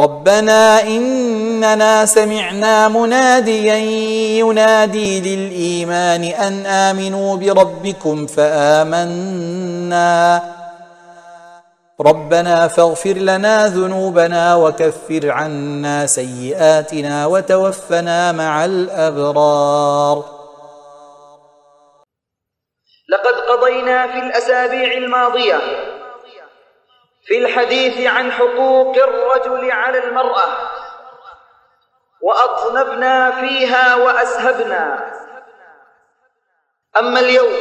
ربنا إننا سمعنا مناديا ينادي للإيمان أن آمنوا بربكم فآمنا ربنا فاغفر لنا ذنوبنا وكفر عنا سيئاتنا وتوفنا مع الأبرار. لقد قضينا في الأسابيع الماضية في الحديث عن حقوق الرجل على المرأة، وأطنبنا فيها وأسهبنا. أما اليوم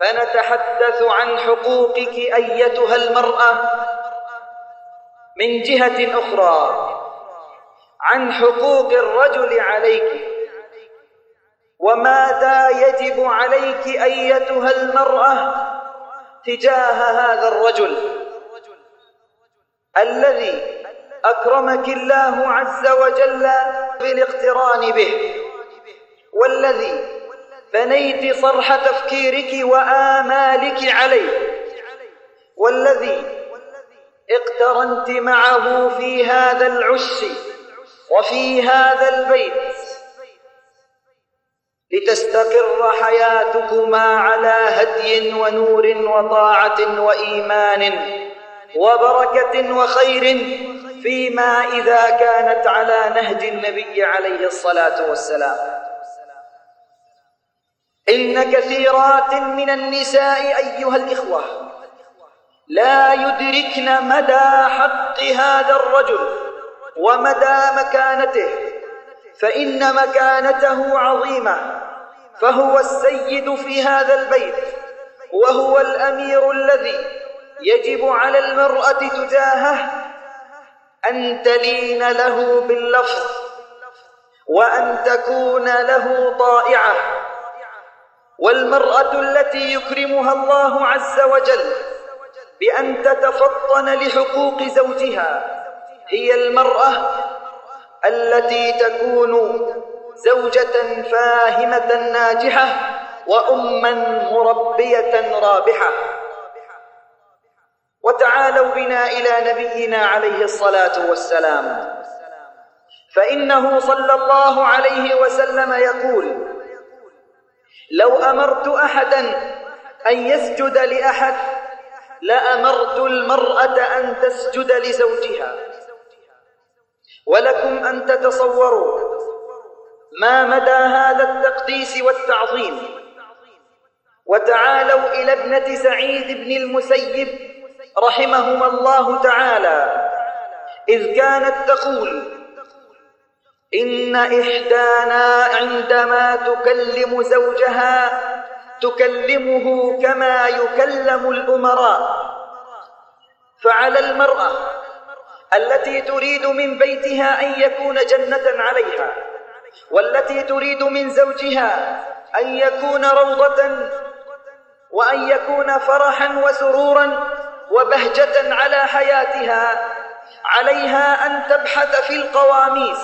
فنتحدث عن حقوقك أيتها المرأة من جهة أخرى، عن حقوق الرجل عليك، وماذا يجب عليك أيتها المرأة تجاه هذا الرجل الذي أكرمك الله عز وجل بالاقتران به، والذي بنيت صرح تفكيرك وآمالك عليه، والذي اقترنت معه في هذا العش وفي هذا البيت لتستقر حياتكما على هدي ونور وطاعة وإيمان وبركة وخير فيما إذا كانت على نهج النبي عليه الصلاة والسلام. إن كثيرات من النساء أيها الإخوة لا يدركن مدى حق هذا الرجل ومدى مكانته، فإن مكانته عظيمة، فهو السيد في هذا البيت، وهو الأمير الذي يجب على المرأة تجاهه أن تلين له باللفظ وأن تكون له طائعة. والمرأة التي يكرمها الله عز وجل بأن تتفطن لحقوق زوجها هي المرأة التي تكون زوجة فاهمة ناجحة وأما مربية رابحة. وتعالوا بنا إلى نبينا عليه الصلاة والسلام، فإنه صلى الله عليه وسلم يقول: لو أمرت أحدا أن يسجد لأحد لأمرت المرأة أن تسجد لزوجها. ولكم أن تتصوروا ما مدى هذا التقديس والتعظيم. وتعالوا إلى ابنة سعيد بن المسيب رحمهما الله تعالى، إذ كانت تقول: إن إحدانا عندما تكلم زوجها تكلمه كما يكلم الأمراء. فعلى المرأة التي تريد من بيتها أن يكون جنة عليها، والتي تريد من زوجها أن يكون روضة وأن يكون فرحا وسرورا وبهجة على حياتها، عليها أن تبحث في القواميس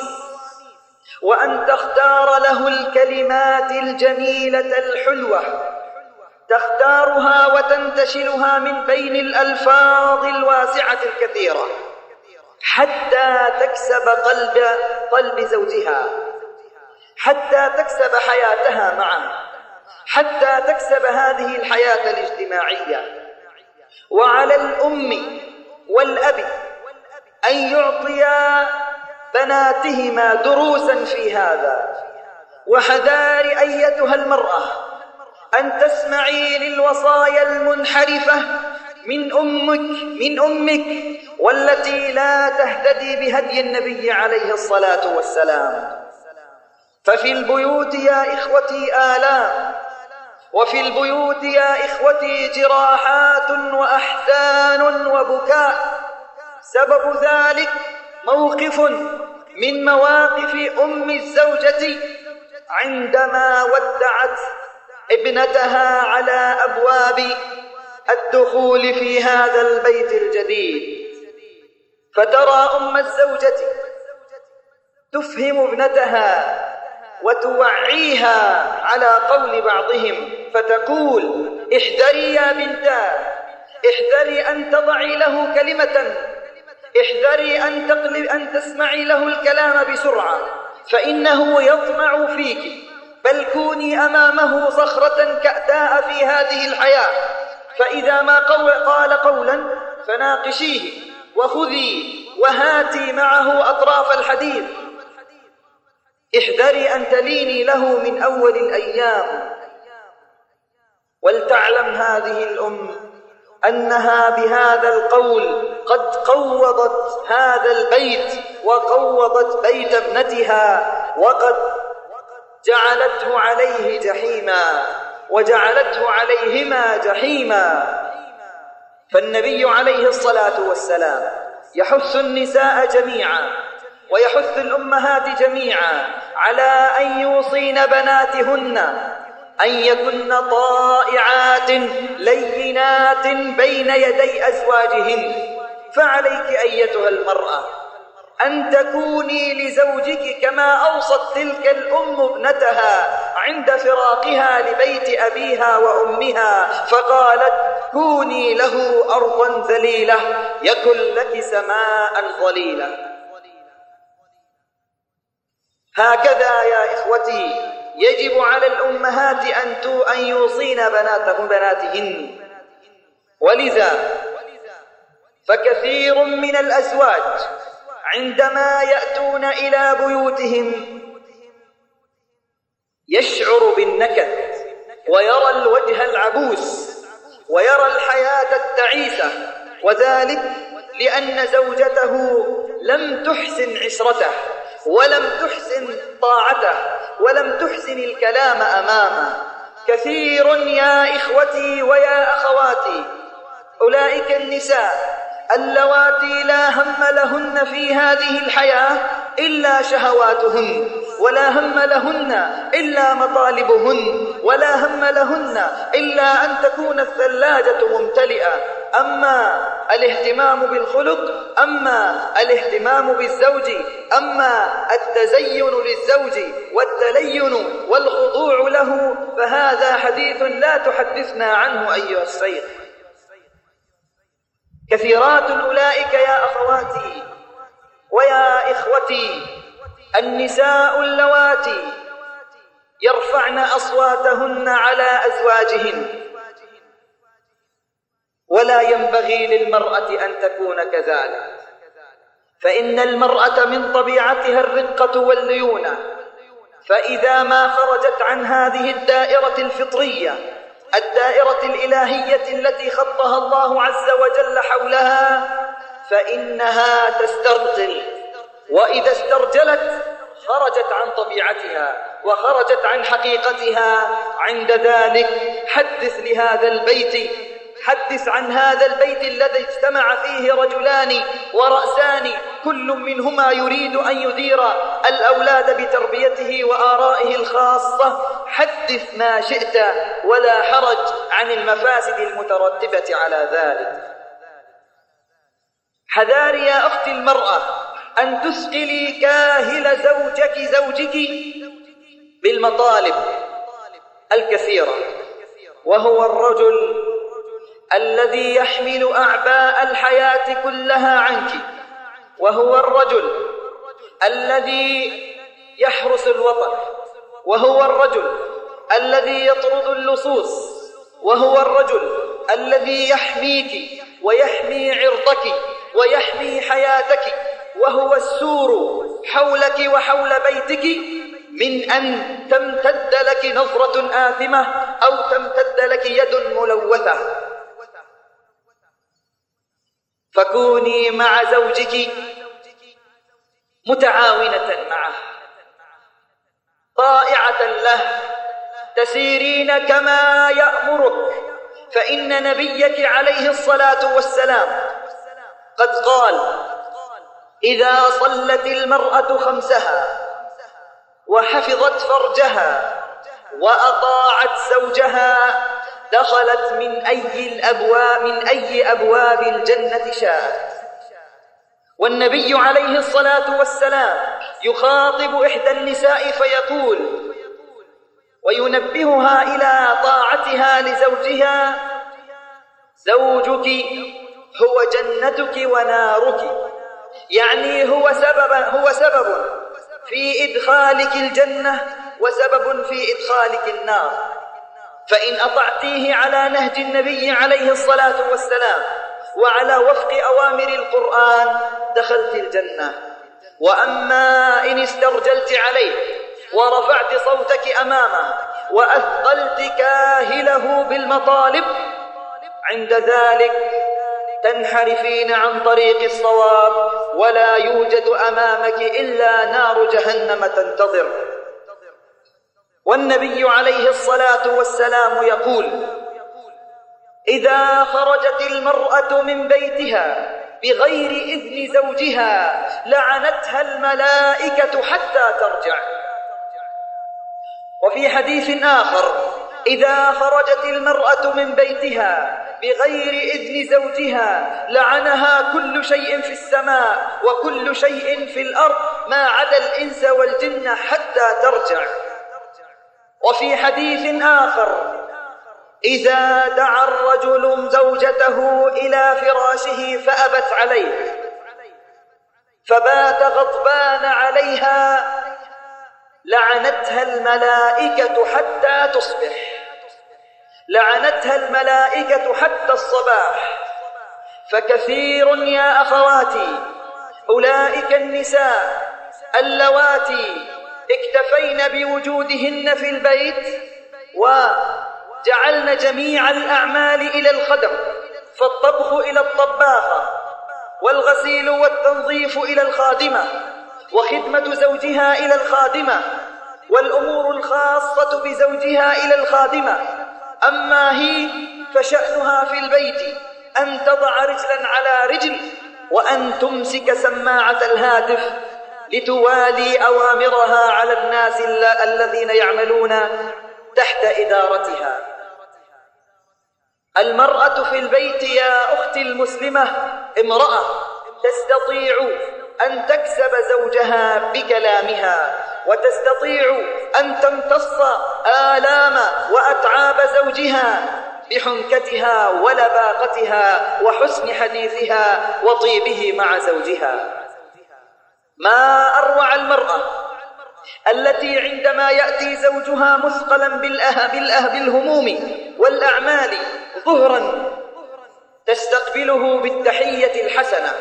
وأن تختار له الكلمات الجميلة الحلوة، تختارها وتنتشلها من بين الألفاظ الواسعة الكثيرة حتى تكسب قلب زوجها، حتى تكسب حياتها معه، حتى تكسب هذه الحياة الاجتماعية. وعلى الأم والأب أن يعطيا بناتهما دروسا في هذا. وحذار أيتها المرأة أن تسمعي للوصايا المنحرفة من أمك والتي لا تهتدي بهدي النبي عليه الصلاة والسلام. ففي البيوت يا إخوتي آلام، وفي البيوت يا إخوتي جراحات وأحزان وبكاء. سبب ذلك موقف من مواقف أم الزوجة عندما ودعت ابنتها على أبواب الدخول في هذا البيت الجديد. فترى أم الزوجة تفهم ابنتها وتوعيها على قول بعضهم فتقول: احذري يا بنتا، احذري أن تضعي له كلمة احذري أن تسمعي له الكلام بسرعة، فإنه يطمع فيك، بل كوني أمامه صخرة كأتاء في هذه الحياة. فإذا ما قال قولا فناقشيه وخذي وهاتي معه أطراف الحديث. احذري أن تليني له من أول الأيام. ولتعلم هذه الأم أنها بهذا القول قد قوضت هذا البيت وقوضت بيت ابنتها، وقد جعلته عليه جحيما، وجعلته عليهما جحيما. فالنبي عليه الصلاة والسلام يحث النساء جميعا ويحث الأمهات جميعا على أن يوصين بناتهن أن يكن طائعات لينات بين يدي أزواجهن. فعليك أيتها المرأة أن تكوني لزوجك كما أوصت تلك الأم ابنتها عند فراقها لبيت أبيها وأمها، فقالت: كوني له أرضا ذليلة يكن لك سماء ظليلة. هكذا يا إخوتي يجب على الأمهات أن يوصين بناتهن. ولذا فكثير من الأزواج عندما يأتون إلى بيوتهم يشعر بالنكد، ويرى الوجه العبوس، ويرى الحياة التعيسة، وذلك لأن زوجته لم تحسن عشرته، ولم تحسن طاعته، ولم تحسن الكلام أمامه. كثير يا إخوتي ويا أخواتي أولئك النساء اللواتي لا هم لهن في هذه الحياة إلا شهواتهن، ولا هم لهن إلا مطالبهن، ولا هم لهن إلا أن تكون الثلاجة ممتلئة. أما الاهتمام بالخلق، أما الاهتمام بالزوج، أما التزين للزوج والتلين والخضوع له، فهذا حديث لا تحدثنا عنه أيها الشيخ. كثيرات أولئك يا أخواتي ويا إخوتي النساء اللواتي يرفعن أصواتهن على أزواجهن، ولا ينبغي للمرأة أن تكون كذلك، فإن المرأة من طبيعتها الرقة والليونة، فإذا ما خرجت عن هذه الدائرة الفطرية، الدائرة الإلهية التي خطها الله عز وجل حولها، فإنها تسترجل، وإذا استرجلت خرجت عن طبيعتها وخرجت عن حقيقتها. عند ذلك حدث لهذا البيت، حدث عن هذا البيت الذي اجتمع فيه رجلان ورأسان، كل منهما يريد أن يدير الأولاد بتربيته وآرائه الخاصة. حدث ما شئت ولا حرج عن المفاسد المترتبة على ذلك. حذاري يا أختي المرأة أن تسئلي كاهل زوجك بالمطالب الكثيرة، وهو الرجل الذي يحمل أعباء الحياة كلها عنك، وهو الرجل الذي يحرس الوطن، وهو الرجل الذي يطرد اللصوص، وهو الرجل الذي يحميك ويحمي عرضك ويحمي حياتك، وهو السور حولك وحول بيتك من أن تمتد لك نظرة آثمة أو تمتد لك يد ملوثة. فكوني مع زوجك متعاونة معه، طائعة له، تسيرين كما يأمرك، فإن نبيك عليه الصلاة والسلام قد قال: إذا صلت المرأة خمسها وحفظت فرجها وأطاعت زوجها دخلت من أي أبواب الجنة شاءت. والنبي عليه الصلاة والسلام يخاطب إحدى النساء فيقول وينبهها إلى طاعتها لزوجها: زوجك هو جنتك ونارك، يعني هو سبب في إدخالك الجنة وسبب في إدخالك النار. فإن أطعتيه على نهج النبي عليه الصلاة والسلام وعلى وفق أوامر القرآن دخلت الجنة، وأما إن استرجلت عليه ورفعت صوتك أمامه وأثقلت كاهله بالمطالب عند ذلك تنحرفين عن طريق الصواب، ولا يوجد أمامك إلا نار جهنم تنتظر. والنبي عليه الصلاة والسلام يقول: إذا خرجت المرأة من بيتها بغير إذن زوجها لعنتها الملائكة حتى ترجع. وفي حديث آخر: إذا خرجت المرأة من بيتها بغير إذن زوجها لعنها كل شيء في السماء وكل شيء في الأرض ما عدا الإنس والجن حتى ترجع. وفي حديث آخر: إذا دعا الرجل زوجته إلى فراشه فأبت عليه فبات غضبان عليها لعنتها الملائكة حتى تصبح، لعنتها الملائكة حتى الصباح. فكثير يا أخواتي أولئك النساء اللواتي اكتفين بوجودهن في البيت وجعلن جميع الأعمال إلى الخدم، فالطبخ إلى الطباخة، والغسيل والتنظيف إلى الخادمة، وخدمة زوجها إلى الخادمة، والأمور الخاصة بزوجها إلى الخادمة. أما هي فشأنها في البيت أن تضع رجلا على رجل وأن تمسك سماعة الهاتف لتوالي أوامرها على الناس الذين يعملون تحت إدارتها. المرأة في البيت يا أختي المسلمة امرأة تستطيع أن تكسب زوجها بكلامها، وتستطيع أن تمتص آلام وأتعاب زوجها بحنكتها ولباقتها وحسن حديثها وطيبه مع زوجها. ما أروع المرأة التي عندما يأتي زوجها مثقلا بالهموم والأعمال ظهرا تستقبله بالتحية الحسنة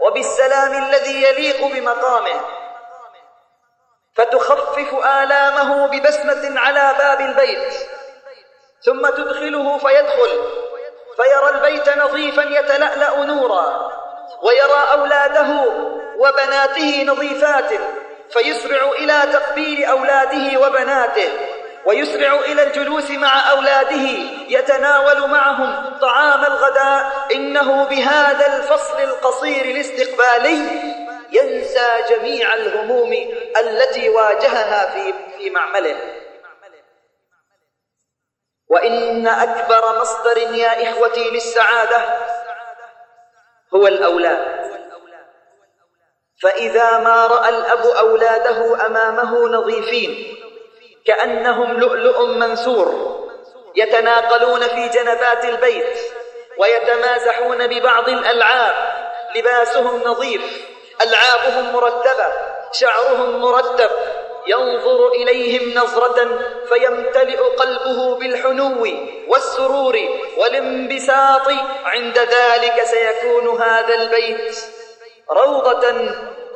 وبالسلام الذي يليق بمقامه، فتخفف آلامه ببسمة على باب البيت، ثم تدخله فيدخل فيرى البيت نظيفا يتلألأ نورا، ويرى أولاده وبناته نظيفات، فيسرع إلى تقبيل أولاده وبناته، ويسرع إلى الجلوس مع أولاده يتناول معهم طعام الغداء. إنه بهذا الفصل القصير الاستقبالي ينسى جميع الهموم التي واجهها في معمله. وإن أكبر مصدر يا إخوتي للسعادة هو الأولاد، فإذا ما رأى الأب أولاده أمامه نظيفين كأنهم لؤلؤ منثور يتناقلون في جنبات البيت ويتمازحون ببعض الألعاب، لباسهم نظيف، ألعابهم مرتبة، شعرهم مرتب، ينظر إليهم نظرة فيمتلئ قلبه بالحنو والسرور والانبساط. عند ذلك سيكون هذا البيت روضة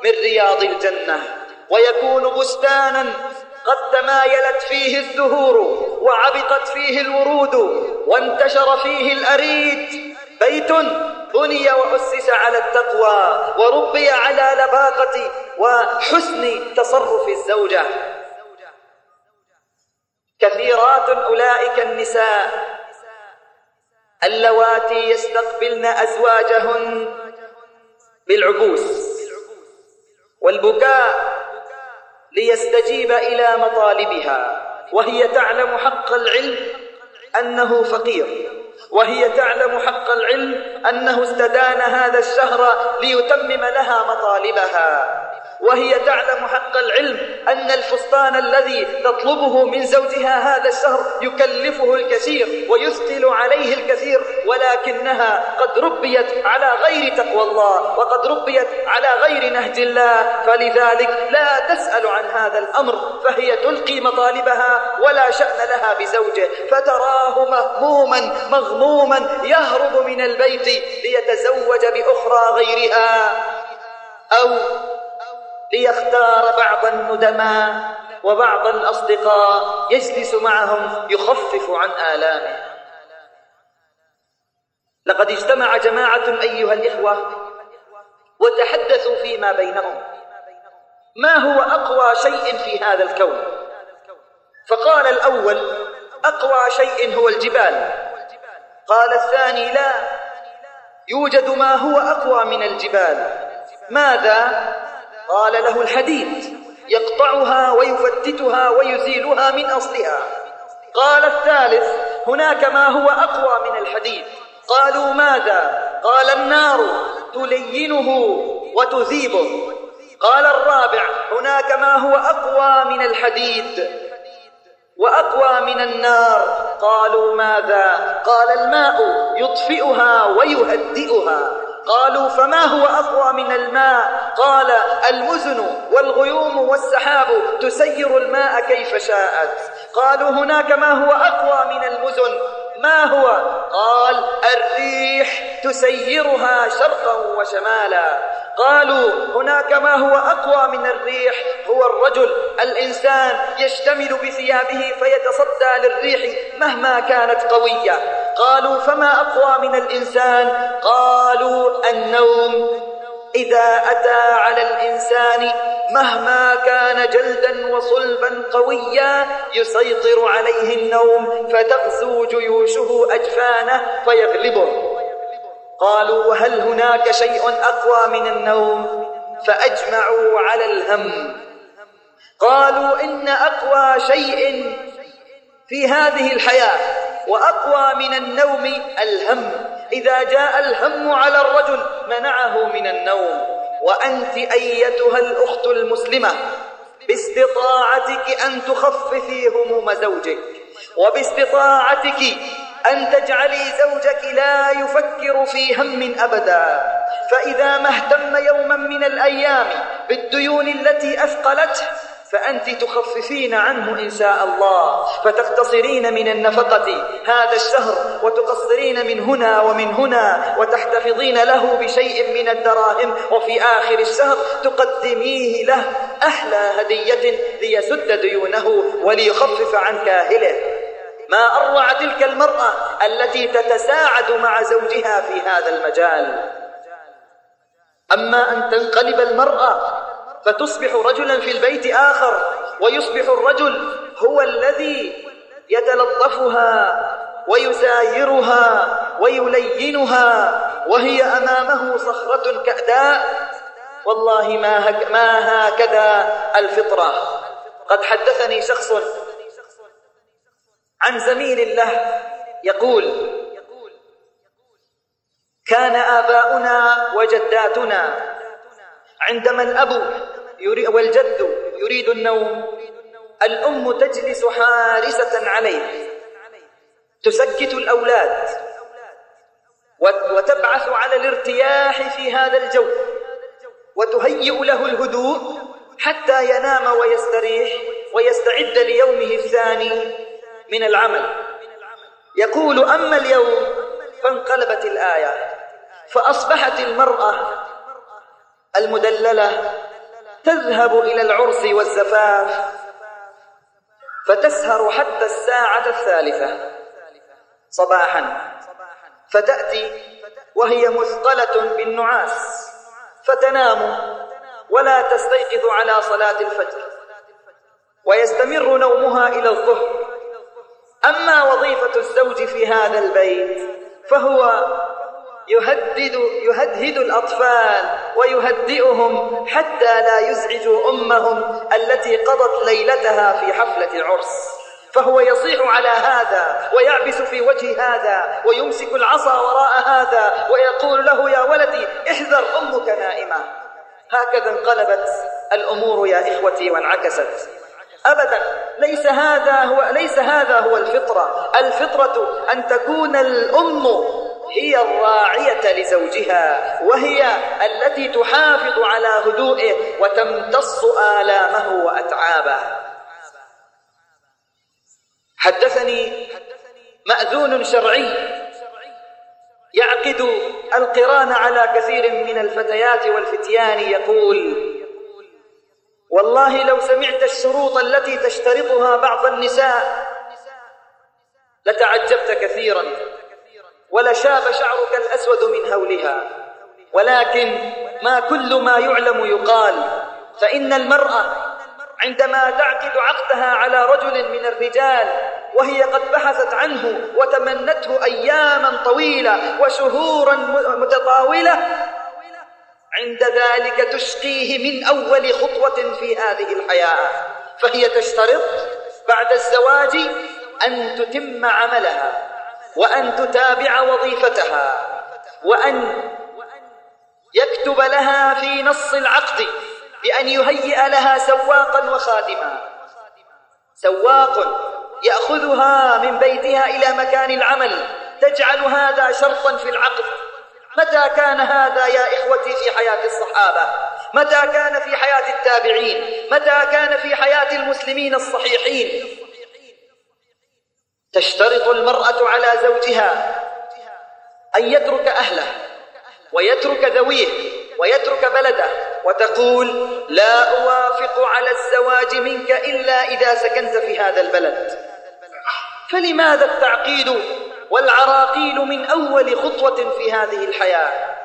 من رياض الجنة، ويكون بستانا قد تمايلت فيه الزهور وعبقت فيه الورود وانتشر فيه الأريد، بيت بني وأسس على التقوى وربي على لباقة وحسن تصرف الزوجة. كثيرات أولئك النساء اللواتي يستقبلن أزواجهن بالعبوس والبكاء ليستجيب إلى مطالبها، وهي تعلم حق العلم أنه فقير، وهي تعلم حق العلم أنه استدان هذا الشهر ليتمم لها مطالبها، وهي تعلم حق العلم أن الفستان الذي تطلبه من زوجها هذا الشهر يكلفه الكثير ويثقل عليه الكثير، ولكنها قد ربيت على غير تقوى الله وقد ربيت على غير نهج الله، فلذلك لا تسأل عن هذا الأمر، فهي تلقي مطالبها ولا شأن لها بزوجه، فتراه مهموما مغموما يهرب من البيت ليتزوج بأخرى غيرها أو ليختار بعض الندماء وبعض الأصدقاء يجلس معهم يخفف عن آلامه. لقد اجتمع جماعة أيها الإخوة وتحدثوا فيما بينهم ما هو أقوى شيء في هذا الكون، فقال الأول أقوى شيء هو الجبال، قال الثاني لا يوجد ما هو أقوى من الجبال، ماذا؟ قال له الحديد يقطعها ويفتتها ويزيلها من أصلها. قال الثالث هناك ما هو أقوى من الحديد، قالوا ماذا؟ قال النار تلينه وتذيبه. قال الرابع هناك ما هو أقوى من الحديد وأقوى من النار، قالوا ماذا؟ قال الماء يطفئها ويهدئها. قالوا فما هو أقوى من الماء؟ قال المزن والغيوم والسحاب تسير الماء كيف شاءت. قالوا هناك ما هو أقوى من المزن، ما هو؟ قال الريح تسيرها شرقا وشمالا. قالوا هناك ما هو أقوى من الريح هو الرجل، الإنسان يشتمل بثيابه فيتصدى للريح مهما كانت قوية. قالوا فما أقوى من الإنسان؟ قالوا النوم إذا أتى على الإنسان مهما كان جلدا وصلبا قويا يسيطر عليه النوم فتغزو جيوشه أجفانه فيغلبه. قالوا وهل هناك شيء أقوى من النوم؟ فأجمعوا على الهم. قالوا إن أقوى شيء في هذه الحياة وأقوى من النوم الهم، إذا جاء الهم على الرجل منعه من النوم. وأنت أيتها الأخت المسلمة باستطاعتك أن تخففي هموم زوجك، وباستطاعتك أن تجعلي زوجك لا يفكر في هم أبدا، فإذا ما اهتم يوما من الأيام بالديون التي أثقلته فأنت تخففين عنه إن شاء الله، فتقتصرين من النفقة هذا الشهر وتقصرين من هنا ومن هنا، وتحتفظين له بشيء من الدراهم، وفي آخر الشهر تقدميه له أحلى هدية ليسد ديونه وليخفف عن كاهله. ما أروع تلك المرأة التي تتساعد مع زوجها في هذا المجال. أما أن تنقلب المرأة فتصبح رجلا في البيت آخر، ويصبح الرجل هو الذي يتلطفها ويسايرها ويلينها وهي أمامه صخرة كأداء، والله ما هكذا الفطرة. قد حدثني شخص عن زميل له يقول كان آباؤنا وجداتنا عندما الأب والجد يريد النوم الأم تجلس حارسة عليه تسكت الأولاد وتبعث على الارتياح في هذا الجو وتهيئ له الهدوء حتى ينام ويستريح ويستعد ليومه الثاني من العمل. يقول أما اليوم فانقلبت الآية، فأصبحت المرأة المدللة تذهب إلى العرس والزفاف فتسهر حتى الساعة 3 صباحا، فتأتي وهي مثقلة بالنعاس فتنام ولا تستيقظ على صلاة الفجر ويستمر نومها إلى الظهر. أما وظيفة الزوج في هذا البيت فهو يهدد الأطفال ويهدئهم حتى لا يزعجوا أمهم التي قضت ليلتها في حفلة العرس، فهو يصيح على هذا ويعبس في وجه هذا ويمسك العصا وراء هذا ويقول له يا ولدي احذر أمك نائمة، هكذا انقلبت الأمور يا إخوتي وانعكست. أبدا ليس هذا هو الفطرة. الفطرة أن تكون الأم هي الراعية لزوجها، وهي التي تحافظ على هدوئه وتمتص آلامه وأتعابه. حدثني مأذون شرعي يعقد القران على كثير من الفتيات والفتيان يقول: والله لو سمعت الشروط التي تشترطها بعض النساء لتعجبت كثيرا، ولشاب شعرك الأسود من هولها، ولكن ما كل ما يعلم يقال، فإن المرأة عندما تعقد عقدها على رجل من الرجال وهي قد بحثت عنه وتمنته أياما طويلة وشهورا متطاولة، عند ذلك تشقيه من أول خطوة في هذه الحياة، فهي تشترط بعد الزواج أن تتم عملها، وأن تتابع وظيفتها، وأن يكتب لها في نص العقد بأن يهيئ لها سواقا وخادما، سواق يأخذها من بيتها إلى مكان العمل، تجعل هذا شرطا في العقد. متى كان هذا يا إخوتي في حياة الصحابة؟ متى كان في حياة التابعين؟ متى كان في حياة المسلمين الصحيحين؟ تشترط المرأة على زوجها أن يترك أهله ويترك ذويه ويترك بلده، وتقول: لا أوافق على الزواج منك إلا إذا سكنت في هذا البلد. فلماذا التعقيد والعراقيل من أول خطوة في هذه الحياة؟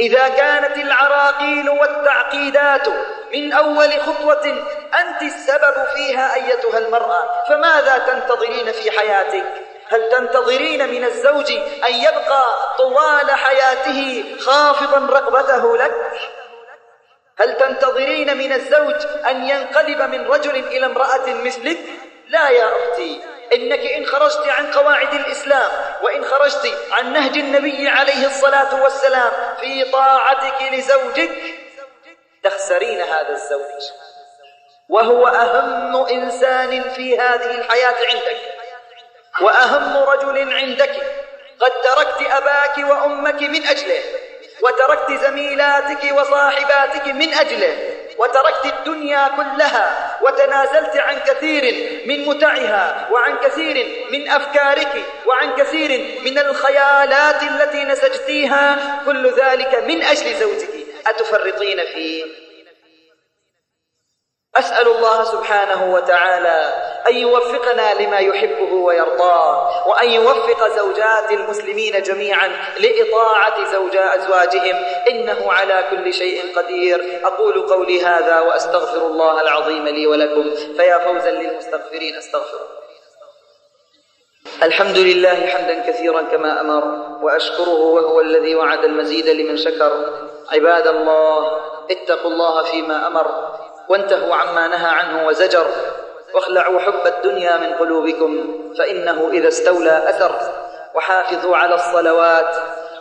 إذا كانت العراقيل والتعقيدات من أول خطوة أنت السبب فيها أيتها المرأة، فماذا تنتظرين في حياتك؟ هل تنتظرين من الزوج أن يبقى طوال حياته خافضا رقبته لك؟ هل تنتظرين من الزوج أن ينقلب من رجل إلى امرأة مثلك؟ لا يا أختي، إنك إن خرجت عن قواعد الإسلام، وإن خرجت عن نهج النبي عليه الصلاة والسلام في طاعتك لزوجك، تخسرين هذا الزوج، وهو أهم إنسان في هذه الحياة عندك، وأهم رجل عندك. قد تركت أباك وأمك من أجله، وتركت زميلاتك وصاحباتك من أجله، وتركت الدنيا كلها، وتنازلت عن كثير من متعها، وعن كثير من أفكارك، وعن كثير من الخيالات التي نسجتيها، كل ذلك من أجل زوجك، أتفرطين فيه؟ أسأل الله سبحانه وتعالى أن يوفقنا لما يحبه ويرضاه، وأن يوفق زوجات المسلمين جميعا لإطاعة أزواجهم، إنه على كل شيء قدير. أقول قولي هذا وأستغفر الله العظيم لي ولكم، فيا فوزا للمستغفرين أستغفره. الحمد لله حمدا كثيرا كما أمر، وأشكره وهو الذي وعد المزيد لمن شكر. عباد الله، اتقوا الله فيما أمر، وانتهوا عما نهى عنه وزجر، واخلعوا حب الدنيا من قلوبكم، فإنه إذا استولى أثر. وحافظوا على الصلوات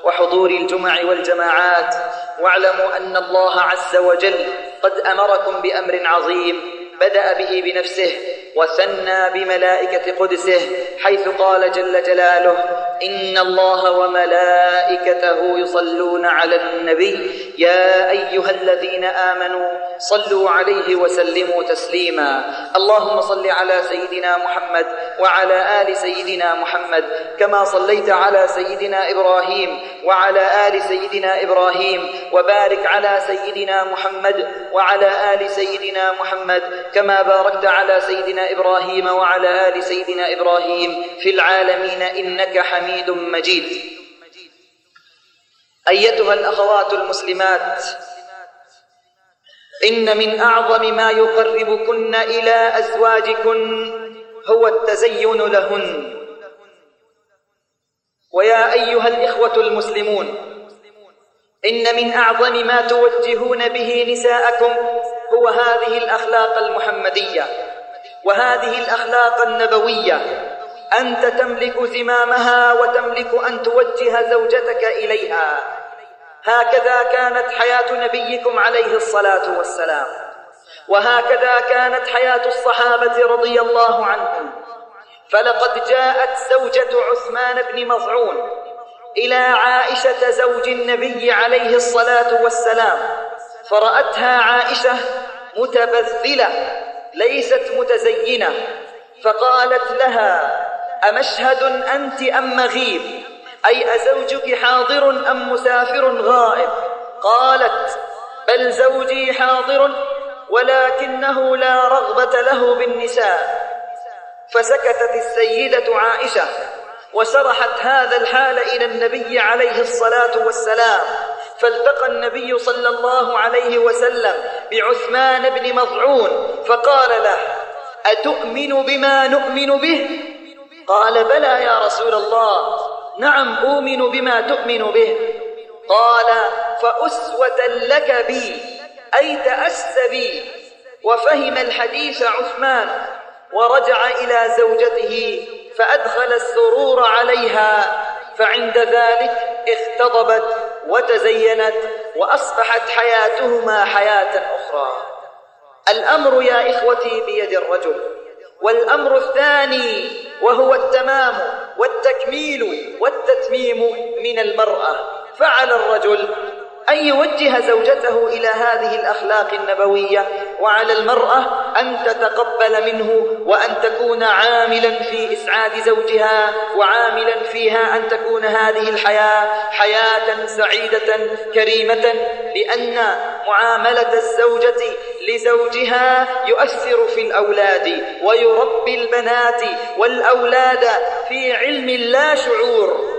وحضور الجمع والجماعات، واعلموا أن الله عز وجل قد أمركم بأمر عظيم، بدأ به بنفسه وثنى بملائكة قدسه، حيث قال جل جلاله: إن الله وملائكته يصلون على النبي يا أيها الذين آمنوا صلوا عليه وسلموا تسليما. اللهم صل على سيدنا محمد وعلى آل سيدنا محمد، كما صليت على سيدنا إبراهيم وعلى آل سيدنا إبراهيم، وبارك على سيدنا محمد وعلى آل سيدنا محمد، كما باركت على سيدنا إبراهيم وعلى آل سيدنا إبراهيم في العالمين إنك حميد مجيد. أيتها الأخوات المسلمات، إن من أعظم ما يقربكن إلى أزواجكن هو التزين لهن. ويا أيها الإخوة المسلمون، إن من أعظم ما توجهون به نساءكم هو هذه الأخلاق المحمدية، وهذه الأخلاق النبوية. أنت تملك زمامها، وتملك أن توجه زوجتك إليها، هكذا كانت حياة نبيكم عليه الصلاة والسلام، وهكذا كانت حياة الصحابة رضي الله عنهم. فلقد جاءت زوجة عثمان بن مظعون إلى عائشة زوج النبي عليه الصلاة والسلام، فرأتها عائشة متبذلة ليست متزينة، فقالت لها: أمشهد أنت أم مغيب؟ أي أزوجك حاضر أم مسافر غائب؟ قالت: بل زوجي حاضر ولكنه لا رغبة له بالنساء. فسكتت السيدة عائشة وشرحت هذا الحال إلى النبي عليه الصلاة والسلام، فالتقى النبي صلى الله عليه وسلم بعثمان بن مظعون فقال له: أتؤمن بما نؤمن به؟ قال: بلى يا رسول الله، نعم أؤمن بما تؤمن به. قال: فأسوة لك بي، أي تأس بي. وفهم الحديث عثمان ورجع إلى زوجته فأدخل السرور عليها، فعند ذلك اختضبت وتزينت وأصبحت حياتهما حياة أخرى. الأمر يا إخوتي بيد الرجل. والأمر الثاني وهو التمام والتكميل والتتميم من المرأة، فعلى الرجل أن يوجه زوجته إلى هذه الأخلاق النبوية، وعلى المرأة أن تتقبل منه، وأن تكون عاملا في إسعاد زوجها، وعاملا فيها أن تكون هذه الحياة حياة سعيدة كريمة، لأن معاملة الزوجة لزوجها يؤثر في الأولاد، ويربي البنات والأولاد في علم لا شعور.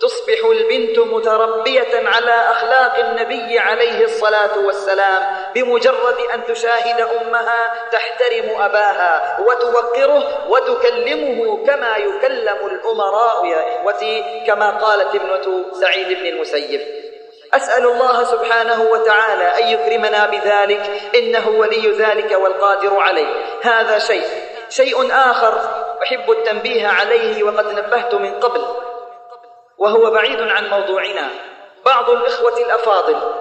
تصبح البنت متربية على أخلاق النبي عليه الصلاة والسلام بمجرد أن تشاهد أمها تحترم أباها وتوقره وتكلمه كما يكلم الأمراء يا إخوتي، كما قالت ابنة سعيد بن المسيب. أسأل الله سبحانه وتعالى أن يكرمنا بذلك، إنه ولي ذلك والقادر عليه. هذا شيء آخر أحب التنبيه عليه وقد نبهت من قبل، وهو بعيد عن موضوعنا. بعض الإخوة الأفاضل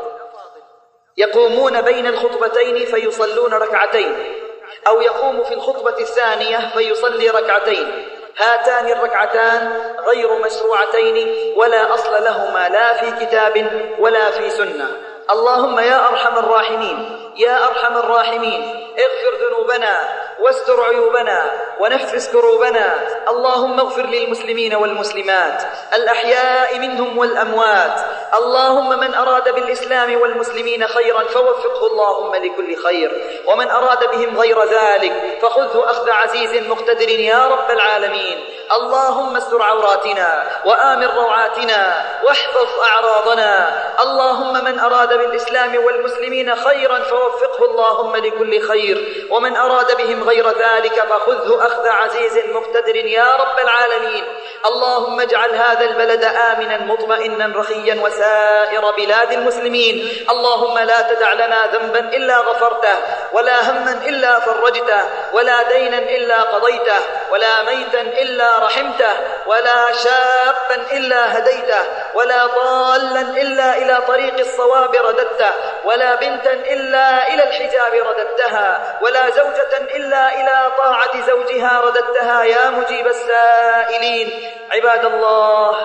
يقومون بين الخطبتين فيصلون ركعتين، أو يقوم في الخطبة الثانية فيصلي ركعتين. هاتان الركعتان غير مشروعتين، ولا أصل لهما لا في كتاب ولا في سنة. اللهم يا أرحم الراحمين، يا أرحم الراحمين، اغفر ذنوبنا واستر عيوبنا ونفس كروبنا. اللهم اغفر للمسلمين والمسلمات الأحياء منهم والأموات. اللهم من أراد بالإسلام والمسلمين خيرا فوفقه اللهم لكل خير، ومن أراد بهم غير ذلك فخذه أخذ عزيز مقتدر يا رب العالمين. اللهم استر عوراتنا وآمن روعاتنا واحفظ أعراضنا. اللهم من أراد بالإسلام والمسلمين خيرا فوفقه اللهم لكل خير، ومن أراد بهم غير ذلك فخذه أخذ عزيز مقتدر يا رب العالمين. اللهم اجعل هذا البلد آمنا مطمئنا رخيا وسائر بلاد المسلمين. اللهم لا تدع لنا ذنبا إلا غفرته، ولا هما إلا فرجته، ولا دينا إلا قضيته، ولا ميتا إلا رحمته، ولا شابا إلا هديته، ولا ضالا إلا إلى طريق الصواب رددته، ولا بنتا إلا إلى الحجاب رددتها، ولا زوجة إلا إلى طاعة زوجها رددتها يا مجيب السائلين. عباد الله،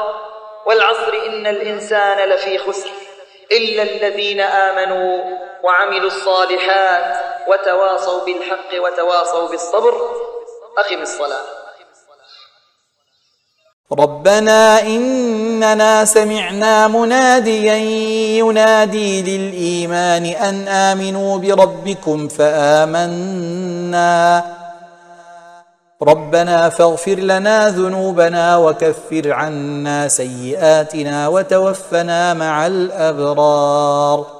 والعصر إن الإنسان لفي خسر إلا الذين آمنوا وعملوا الصالحات وتواصوا بالحق وتواصوا بالصبر. أقم الصلاة. ربنا إننا سمعنا مناديا ينادي للإيمان أن آمنوا بربكم فآمنا، ربنا فاغفر لنا ذنوبنا وكفر عنا سيئاتنا وتوفنا مع الأبرار.